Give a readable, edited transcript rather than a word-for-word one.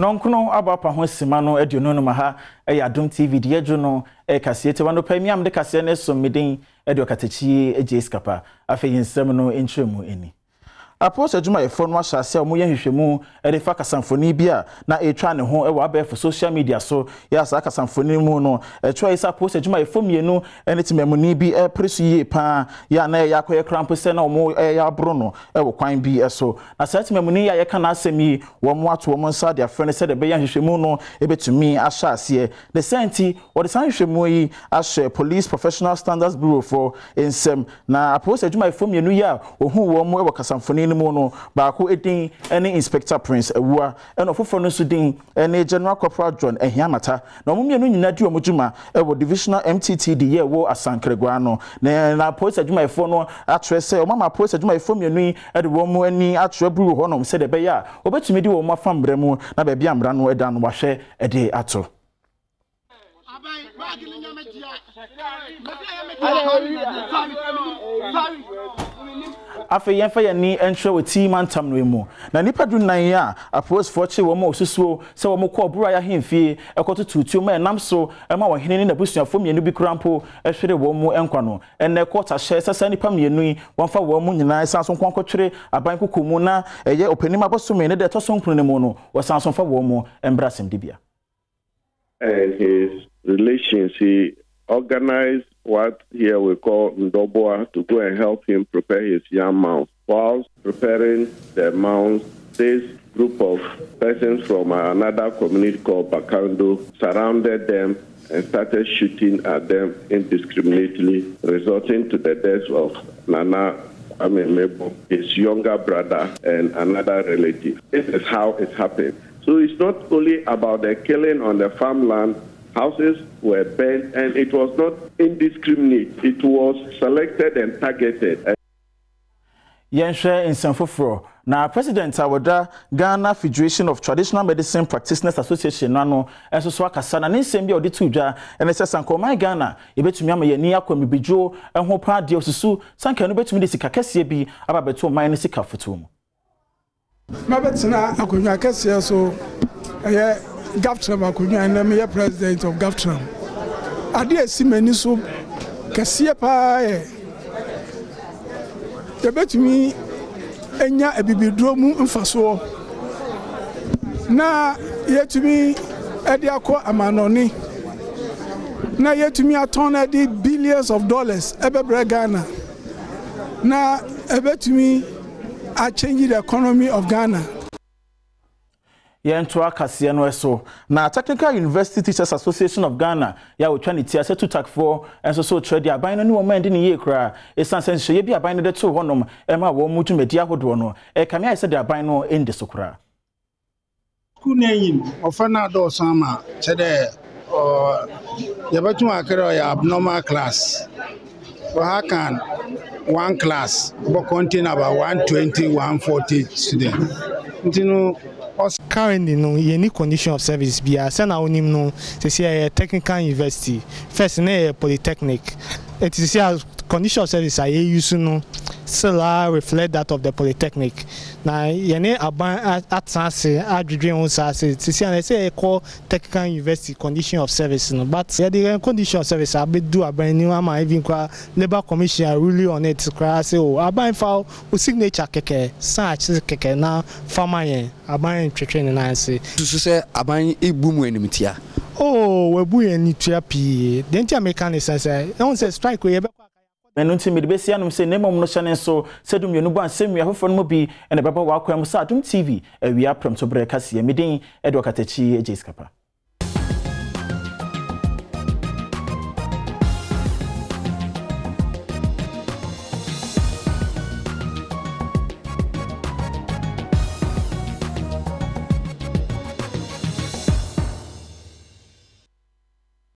Nonkuno abapa ho sima no aduonu no maha ya Adom TV de adwono kasiete wano pamiam de kase ne so meden edukatechi ejeskapa afi nsem no entremu eni apost adwuma efo no ahyase a moye hwehwemu edefa kasamfoni bia na etwa ne ho ewa abefo social media so ya sa kasamfoni mu no etwa isa post adwuma efo mienu enetimemu ni bi presu ye pa ya na ya koye krampo se na omo ya bro no ewo kwan bi eso na sa timemu ni ya ye kana asemi wo mo ato mo nsa dia frene se de be ya hwehwemu no ebetumi ahyase de senti wo de san hwehwemu yi ahye police professional standards bureau for insem na post adwuma efo mienu ya ohu wo mo ewo kasamfoni mono baako edin any inspector prince awua eno foforo no sudin any general corporal John ehiamata na omo mienu nyina di omojuma ewo divisional mttd ye wo asankregwa no na police adwuma efo no atrese omo ma police adwuma efo mienu e de wo mo ani atrebru ho no se de be ya obetumi di wo mo afambre mu na be bia mra no edan wahwe e de ato afa yenfa yani entwe woti mantam no emu na nipa dunan ya apos forche wo ma osusuo se wo mko obura ya hemfie ekototutu ma enam so ema wo hene ne na busuafo mienu bi krampo ehwere wo mu enkwa no enne kota hye sasa nipa mienu wonfa wo mu nyina sanso kwankotwere aban kokomu na eye opanima bosome ne de toso nkru ne mu no wo sanso fa wo mu embrasem dibia. And his relations, he organized what here we call Ndoboa to go and help him prepare his yam mound. Whilst preparing the mound, this group of persons from another community called Bakando surrounded them and started shooting at them indiscriminately, resulting to the death of Nana, Mebo, his younger brother, and another relative. This is how it happened. So it's not only about the killing on the farmland. Houses were burned, and it was not indiscriminate. It was selected and targeted. Yenhwe nsemfoforo na president awoda Ghana Federation of Traditional Medicine Practitioners Association nano enso so akasa na nsem bia odi tudwa ense sankoman Ghana ebetumi amaye ni akwamibijo eho pa de osusu sanka no betumi de sikakese bi ababeto man ne sikafotum mabetina akonwa kese so eh Gaftram akonwa na me president of Gaftram ade asimani so kese pa Yabetumi enya ebibidro mu mfaso na yetumi edi akọ amanoni na yetumi atona di billions of dollars ebebre Ghana na ebetumi a change the economy of Ghana. Yentua Kasiano eso na Technical University Teachers Association of Ghana ya otwani tia se tutak for enso so trade aban no ni wo mandi ni ye kra esansen so ye bi aban de to honom e ma wo mutu media hodo no e kame ai se de aban no ende so kra kuneyin ofana do sama chede ya betu akere ya abnormal class for hakan one class but contain about 120 140 students ntino currently no unique condition of service be as na onim no say technical university first na polytechnic it is as condition of service I use no still reflect that of the polytechnic na yene aban atase adwedwe ho sase it is na say call technical university condition of service no but the condition of service abedu aban ni am even kwa labor commission really on it say o aban file signature keke search keke na farmayen aban training na say so say aban igbu mu enimtia oh webu enitia pi dentia mechanics say no say strike we enunti midbesia no se nemo no channel so sedum yenu ban semia hofo no bi ene baba wa akwa mu sa Adom TV awia promto breakasi emidin edwakatachi ejeskapa.